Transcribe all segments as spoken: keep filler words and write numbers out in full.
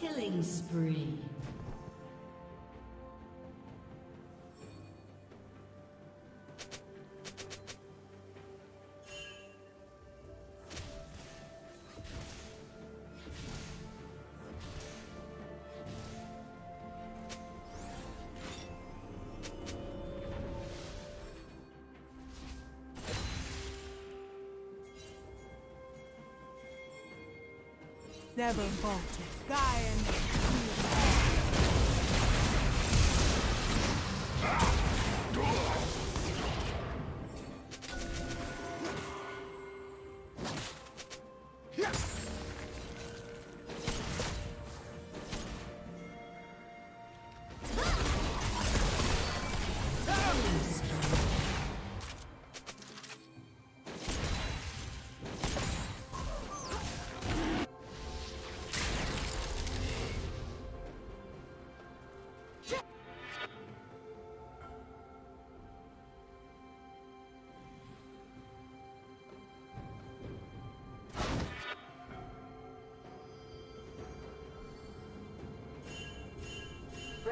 Killing spree. Never falter. Die and...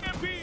Happy.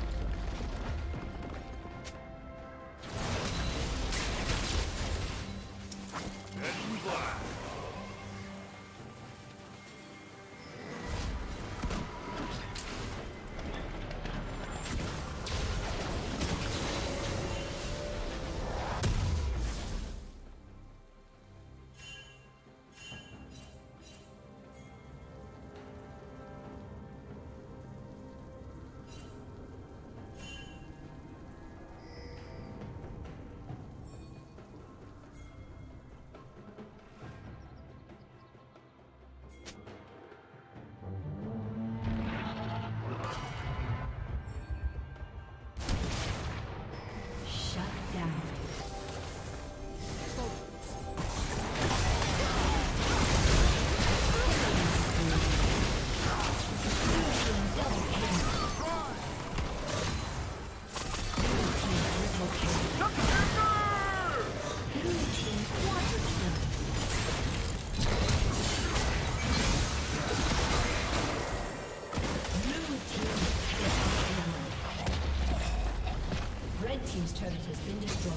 Team's turret has been destroyed.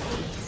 Please.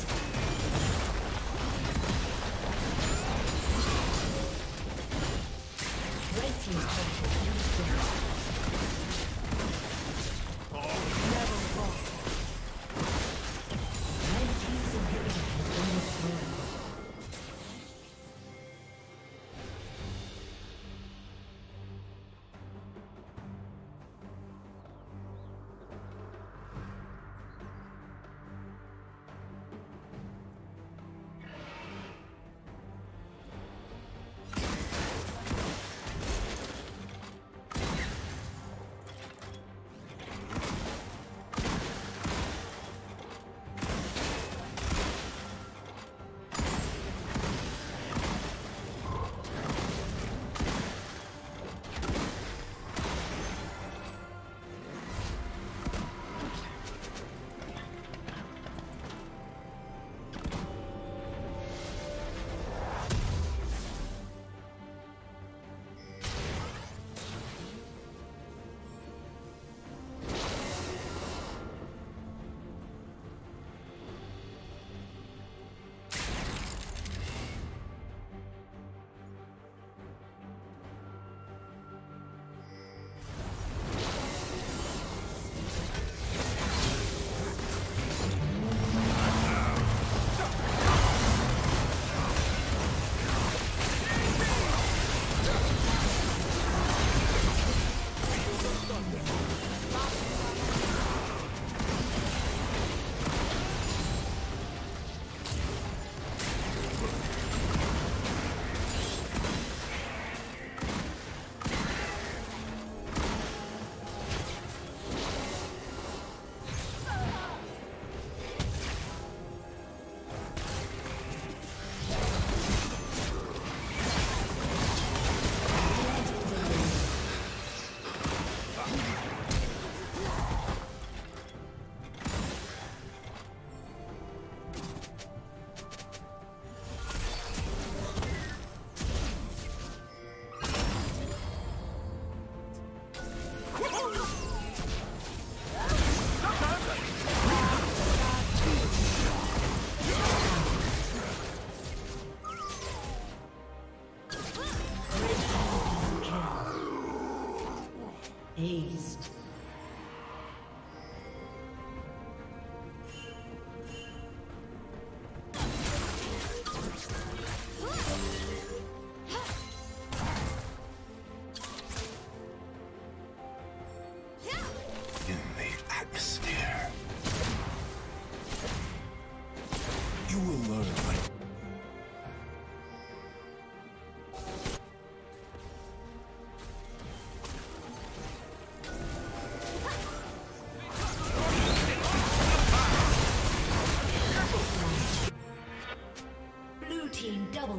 Aced.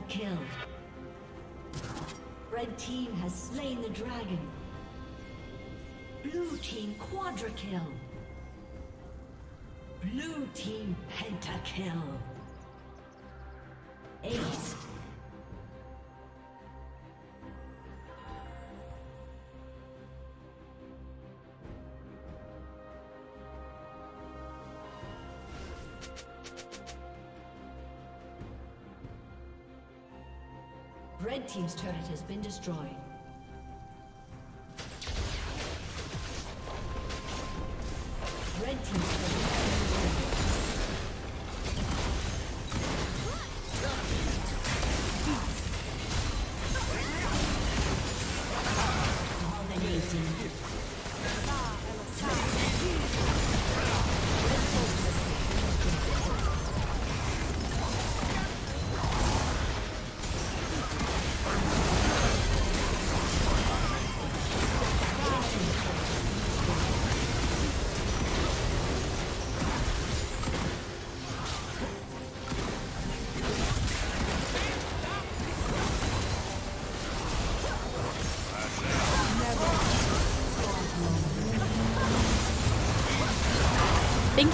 Kill. Red team has slain the dragon. Blue team quadra kill. Blue team pentakill. Ace. Red team's turret has been destroyed. Red team's turret has been destroyed. Dominating. Thank